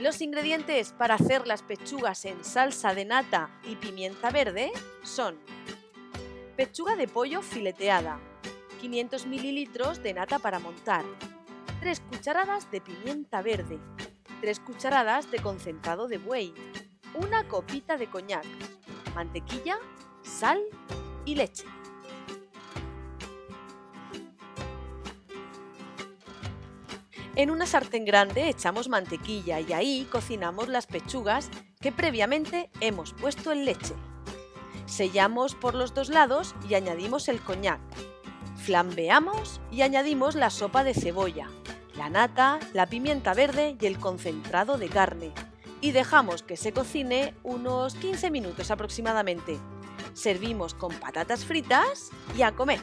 Los ingredientes para hacer las pechugas en salsa de nata y pimienta verde son: pechuga de pollo fileteada, 500 ml de nata para montar, 3 cucharadas de pimienta verde, 3 cucharadas de concentrado de buey, 1 copita de coñac, mantequilla, sal y leche. En una sartén grande echamos mantequilla y ahí cocinamos las pechugas que previamente hemos puesto en leche. Sellamos por los dos lados y añadimos el coñac. Flambeamos y añadimos la sopa de cebolla, la nata, la pimienta verde y el concentrado de carne. Y dejamos que se cocine unos 15 minutos aproximadamente. Servimos con patatas fritas y a comer.